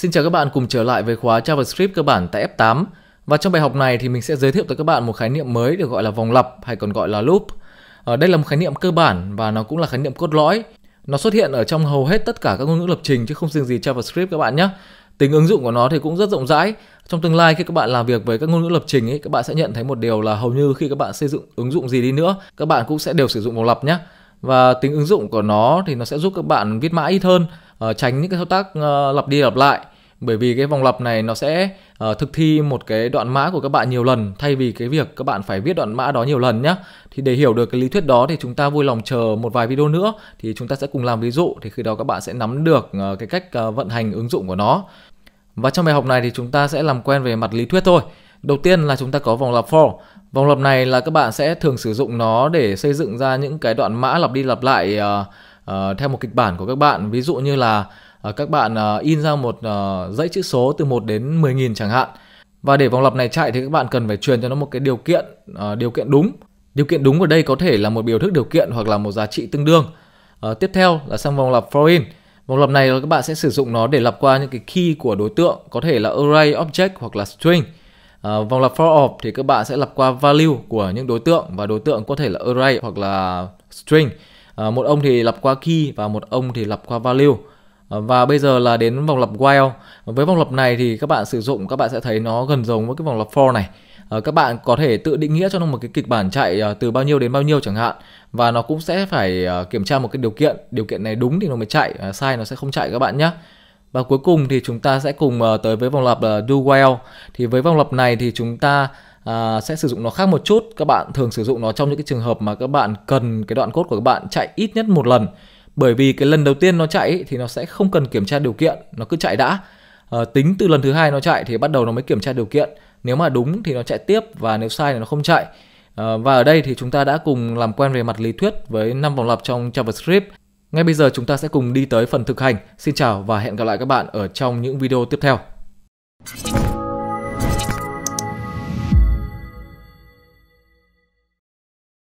Xin chào các bạn, cùng trở lại với khóa JavaScript cơ bản tại F8. Và trong bài học này thì mình sẽ giới thiệu tới các bạn một khái niệm mới được gọi là vòng lặp hay còn gọi là loop. Đây là một khái niệm cơ bản và nó cũng là khái niệm cốt lõi. Nó xuất hiện ở trong hầu hết tất cả các ngôn ngữ lập trình chứ không riêng gì JavaScript các bạn nhé. Tính ứng dụng của nó thì cũng rất rộng rãi. Trong tương lai khi các bạn làm việc với các ngôn ngữ lập trình ấy, các bạn sẽ nhận thấy một điều là hầu như khi các bạn xây dựng ứng dụng gì đi nữa, các bạn cũng sẽ đều sử dụng vòng lặp nhé. Và tính ứng dụng của nó thì nó sẽ giúp các bạn viết mã ít hơn, tránh những cái thao tác lặp đi lặp lại. Bởi vì cái vòng lặp này nó sẽ thực thi một cái đoạn mã của các bạn nhiều lần thay vì cái việc các bạn phải viết đoạn mã đó nhiều lần nhé. Thì để hiểu được cái lý thuyết đó thì chúng ta vui lòng chờ một vài video nữa thì chúng ta sẽ cùng làm ví dụ, thì khi đó các bạn sẽ nắm được cái cách vận hành ứng dụng của nó. Và trong bài học này thì chúng ta sẽ làm quen về mặt lý thuyết thôi. Đầu tiên là chúng ta có vòng lặp for. Vòng lặp này là các bạn sẽ thường sử dụng nó để xây dựng ra những cái đoạn mã lặp đi lặp lại theo một kịch bản của các bạn. Ví dụ như là các bạn in ra một dãy chữ số từ 1 đến 10.000 chẳng hạn. Và để vòng lặp này chạy thì các bạn cần phải truyền cho nó một cái điều kiện đúng. Điều kiện đúng ở đây có thể là một biểu thức điều kiện hoặc là một giá trị tương đương. Tiếp theo là sang vòng lặp for in. Vòng lặp này là các bạn sẽ sử dụng nó để lặp qua những cái key của đối tượng, có thể là array, object hoặc là string. Vòng lặp for of thì các bạn sẽ lặp qua value của những đối tượng, và đối tượng có thể là array hoặc là string. Một ông thì lặp qua key và một ông thì lặp qua value. Và bây giờ là đến vòng lặp while. Với vòng lặp này thì các bạn sử dụng, các bạn sẽ thấy nó gần giống với cái vòng lặp for này. Các bạn có thể tự định nghĩa cho nó một cái kịch bản chạy từ bao nhiêu đến bao nhiêu chẳng hạn. Và nó cũng sẽ phải kiểm tra một cái điều kiện này đúng thì nó mới chạy, sai nó sẽ không chạy các bạn nhé. Và cuối cùng thì chúng ta sẽ cùng tới với vòng lặp do while. Thì với vòng lặp này thì chúng ta sẽ sử dụng nó khác một chút. Các bạn thường sử dụng nó trong những cái trường hợp mà các bạn cần cái đoạn code của các bạn chạy ít nhất một lần. Bởi vì cái lần đầu tiên nó chạy thì nó sẽ không cần kiểm tra điều kiện, nó cứ chạy đã. Tính từ lần thứ hai nó chạy thì bắt đầu nó mới kiểm tra điều kiện. Nếu mà đúng thì nó chạy tiếp, và nếu sai thì nó không chạy. Và ở đây thì chúng ta đã cùng làm quen về mặt lý thuyết với 5 vòng lặp trong JavaScript. Ngay bây giờ chúng ta sẽ cùng đi tới phần thực hành. Xin chào và hẹn gặp lại các bạn ở trong những video tiếp theo.